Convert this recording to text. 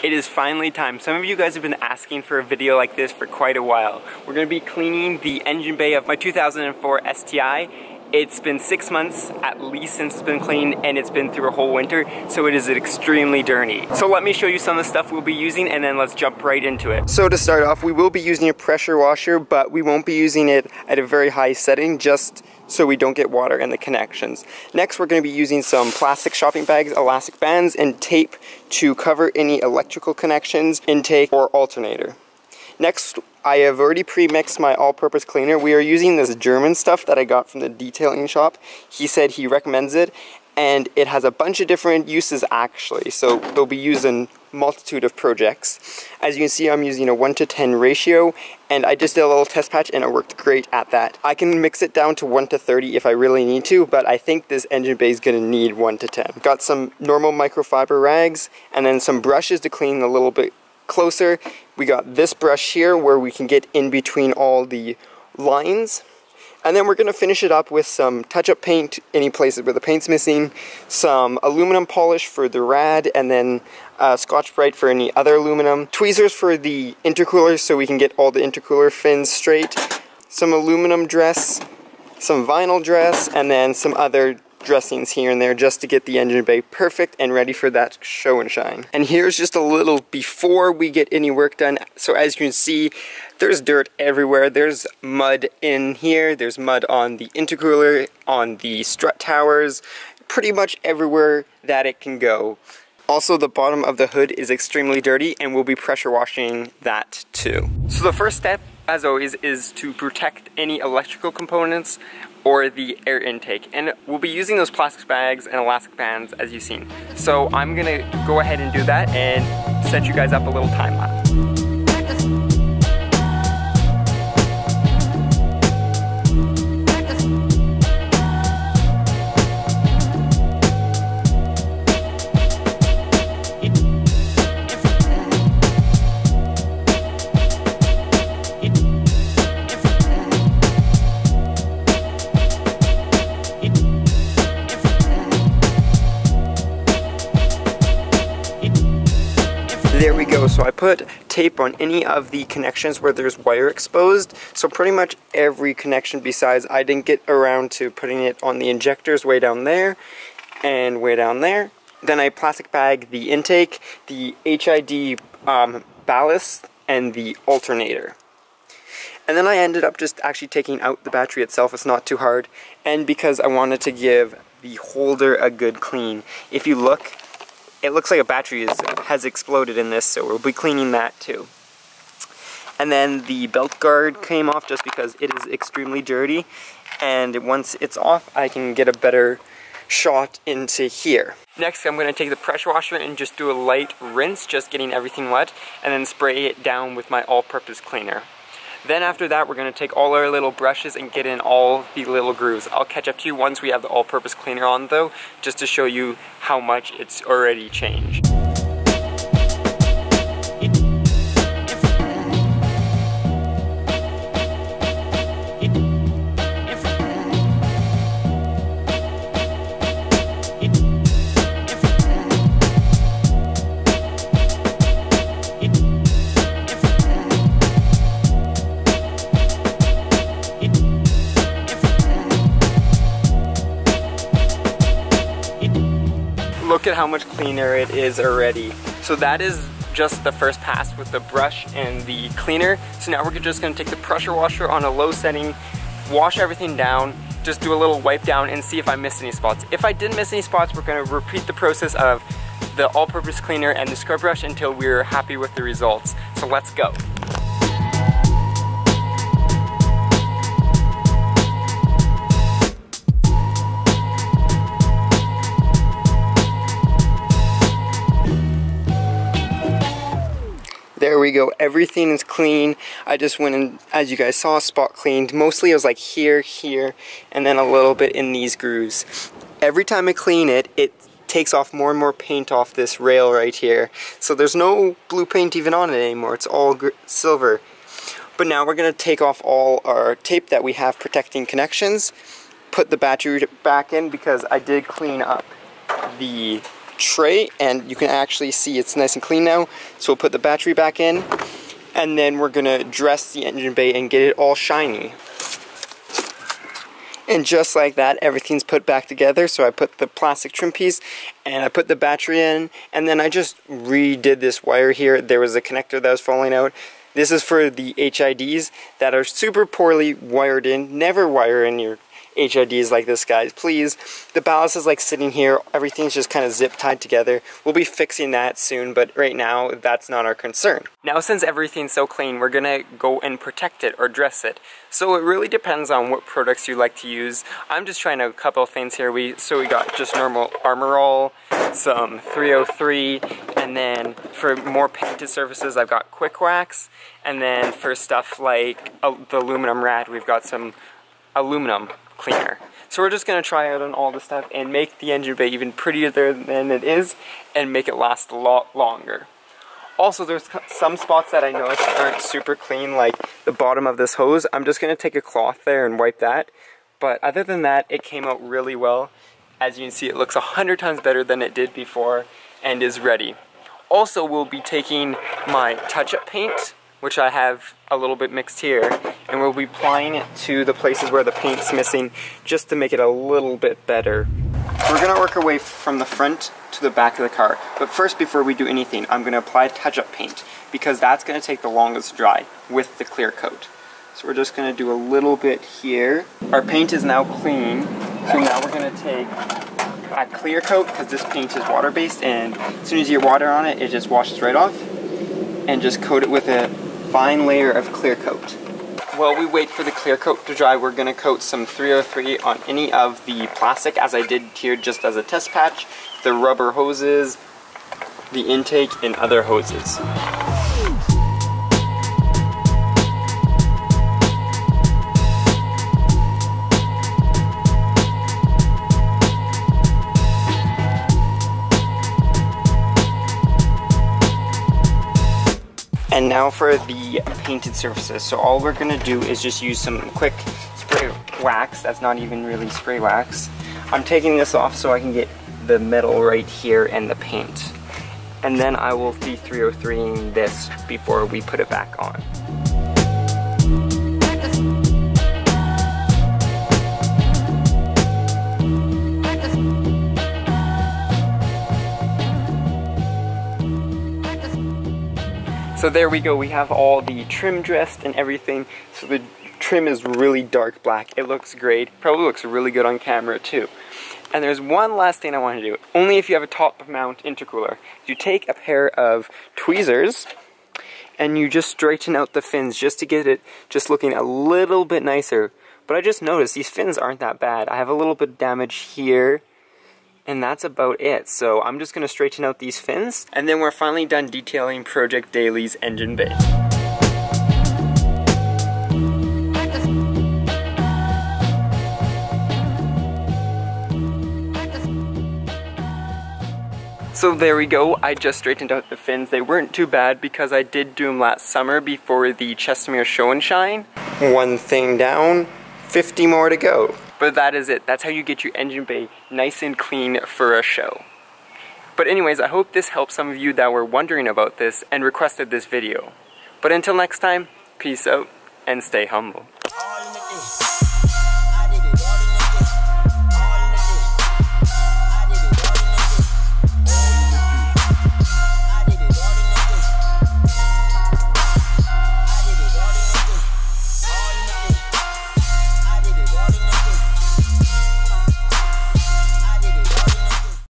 It is finally time. Some of you guys have been asking for a video like this for quite a while. We're going to be cleaning the engine bay of my 2004 STi. It's been 6 months at least since it's been cleaned, and it's been through a whole winter, so it is extremely dirty. So let me show you some of the stuff we'll be using, and then let's jump right into it. So to start off, we will be using a pressure washer, but we won't be using it at a very high setting, just so we don't get water in the connections. Next, we're going to be using some plastic shopping bags, elastic bands, and tape to cover any electrical connections, intake, or alternator. Next, I have already pre-mixed my all-purpose cleaner. We are using this German stuff that I got from the detailing shop. He said he recommends it, and it has a bunch of different uses actually, so they'll be used in multitude of projects. As you can see, I'm using a 1 to 10 ratio, and I just did a little test patch and it worked great at that. I can mix it down to 1 to 30 if I really need to, but I think this engine bay is going to need 1 to 10. Got some normal microfiber rags, and then some brushes to clean a little bit closer. We got this brush here where we can get in between all the lines, and then we're going to finish it up with some touch-up paint, any places where the paint's missing, some aluminum polish for the rad, and then Scotch-Brite for any other aluminum, tweezers for the intercooler so we can get all the intercooler fins straight, some aluminum dress, some vinyl dress, and then some other dressings here and there just to get the engine bay perfect and ready for that show and shine. And here's just a little before we get any work done. So as you can see, there's dirt everywhere. There's mud in here. There's mud on the intercooler, on the strut towers, pretty much everywhere that it can go. Also, the bottom of the hood is extremely dirty, and we'll be pressure washing that too. So the first step, as always, is to protect any electrical components or the air intake, and we'll be using those plastic bags and elastic bands as you've seen. So I'm gonna go ahead and do that and set you guys up a little time lapse. There we go. So I put tape on any of the connections where there's wire exposed, so pretty much every connection, besides I didn't get around to putting it on the injectors way down there and way down there. Then I plastic bag the intake, the HID ballast, and the alternator. And then I ended up just actually taking out the battery itself. It's not too hard, and because I wanted to give the holder a good clean. If you look, it looks like a battery has exploded in this, so we'll be cleaning that too. And then the belt guard came off just because it is extremely dirty, and once it's off, I can get a better shot into here. Next, I'm going to take the pressure washer and just do a light rinse, just getting everything wet, and then spray it down with my all-purpose cleaner. Then after that, we're going to take all our little brushes and get in all the little grooves. I'll catch up to you once we have the all-purpose cleaner on though, just to show you how much it's already changed. Look at how much cleaner it is already. So that is just the first pass with the brush and the cleaner. So now we're just going to take the pressure washer on a low setting, wash everything down, just do a little wipe down and see if I missed any spots. If I did miss any spots, we're going to repeat the process of the all-purpose cleaner and the scrub brush until we're happy with the results. So let's go. There we go, everything is clean. I just went and, as you guys saw, spot cleaned. Mostly it was like here, here, and then a little bit in these grooves. Every time I clean it, it takes off more and more paint off this rail right here. So there's no blue paint even on it anymore, it's all silver. But now we're gonna take off all our tape that we have protecting connections, put the battery back in because I did clean up the tray, and you can actually see it's nice and clean now. So we'll put the battery back in, and then we're gonna dress the engine bay and get it all shiny. And just like that, everything's put back together. So I put the plastic trim piece and I put the battery in, and then I just redid this wire here. There was a connector that was falling out. This is for the HIDs that are super poorly wired in. Never wire in your HIDs like this, guys, please. The ballast is like sitting here. Everything's just kind of zip tied together. We'll be fixing that soon, but right now that's not our concern. Now, since everything's so clean, we're gonna go and protect it or dress it. So it really depends on what products you like to use. I'm just trying a couple of things here. So we got just normal Armor All, some 303, and then for more painted surfaces, I've got Quick Wax, and then for stuff like the aluminum rad, we've got some aluminum cleaner. So we're just going to try out on all the stuff and make the engine bay even prettier than it is and make it last a lot longer. Also, there's some spots that I noticed aren't super clean, like the bottom of this hose. I'm just going to take a cloth there and wipe that. But other than that, it came out really well. As you can see, it looks 100 times better than it did before and is ready. Also, we'll be taking my touch-up paint, which I have a little bit mixed here, and we'll be applying it to the places where the paint's missing just to make it a little bit better. We're gonna work our way from the front to the back of the car, but first, before we do anything, I'm gonna apply touch-up paint because that's gonna take the longest to dry with the clear coat. So we're just gonna do a little bit here. Our paint is now clean, so now we're gonna take a clear coat because this paint is water-based, and as soon as you get water on it, it just washes right off, and just coat it with a fine layer of clear coat. While we wait for the clear coat to dry, we're gonna coat some 303 on any of the plastic, as I did here just as a test patch, the rubber hoses, the intake, and other hoses. And now for the painted surfaces. So all we're gonna do is just use some quick spray wax. That's not even really spray wax. I'm taking this off so I can get the metal right here and the paint. And then I will be 303ing this before we put it back on. So there we go, we have all the trim dressed and everything. So the trim is really dark black. It looks great, probably looks really good on camera too. And there's one last thing I want to do. Only if you have a top mount intercooler. You take a pair of tweezers and you just straighten out the fins just to get it just looking a little bit nicer. But I just noticed these fins aren't that bad. I have a little bit of damage here, and that's about it. So I'm just gonna straighten out these fins, and then we're finally done detailing Project Daily's engine bay. So there we go, I just straightened out the fins. They weren't too bad because I did do them last summer before the Chestermere Show and Shine. One thing down, 50 more to go. But that is it. That's how you get your engine bay nice and clean for a show. But anyways, I hope this helped some of you that were wondering about this and requested this video. But until next time, peace out and stay humble.